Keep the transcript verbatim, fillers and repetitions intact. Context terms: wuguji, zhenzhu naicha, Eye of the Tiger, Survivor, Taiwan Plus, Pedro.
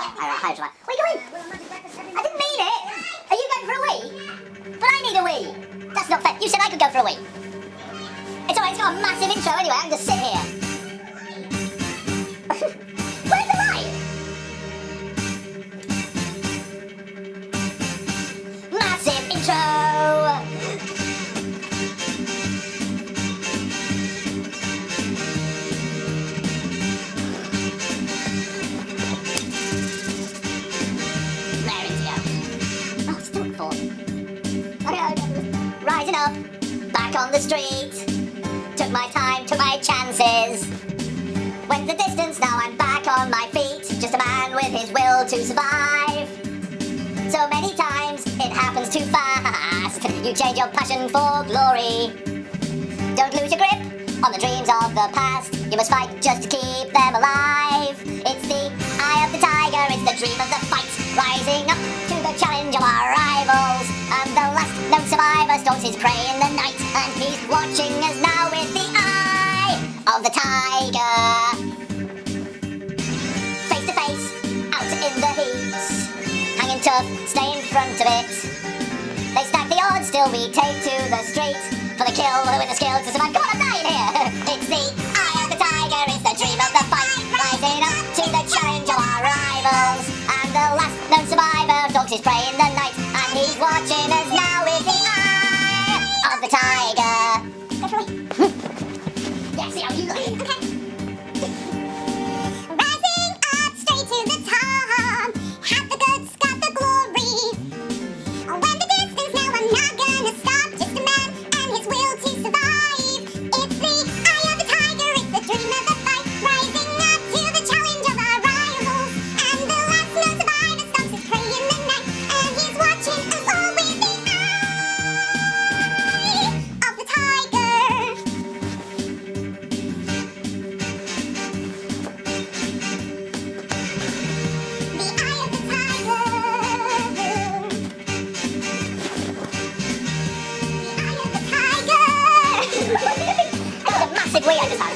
Alright, alright, What are you doing? I didn't mean it! Are you going for a wee? But I need a wee! That's not fair. You said I could go for a wee. It's alright, it's got a massive intro anyway. I can just sit here. Where's the light? Massive intro! There we go. Oh, still four. Okay, rising up. Back on the street. Took my time, took my chances. Went the distance, now I'm back on my feet. Just a man with his will to survive. So many times, it happens too fast. You change your passion for glory. Don't lose your grip on the dreams of the past. You must fight just to keep them alive. It's the eye of the tiger, it's the dream of the fight. Rising up to the challenge of our rivals. And the last known survivor stalks his prey in the night. And he's watching us now with the eye of the tiger. Face to face, out in the heat. Hanging tough, stay in front of it. They stack the odds till we take to the street. For the kill, with the skill to survive. Come on, I'm dying here! It's the eye of the tiger, it's the dream of the fight. Rising up to the challenge of our rivals. And the last known survivor stalks his prey in the night. And he's watching us now with the eye of the tiger. Yeah, see how you look. Okay. I just had.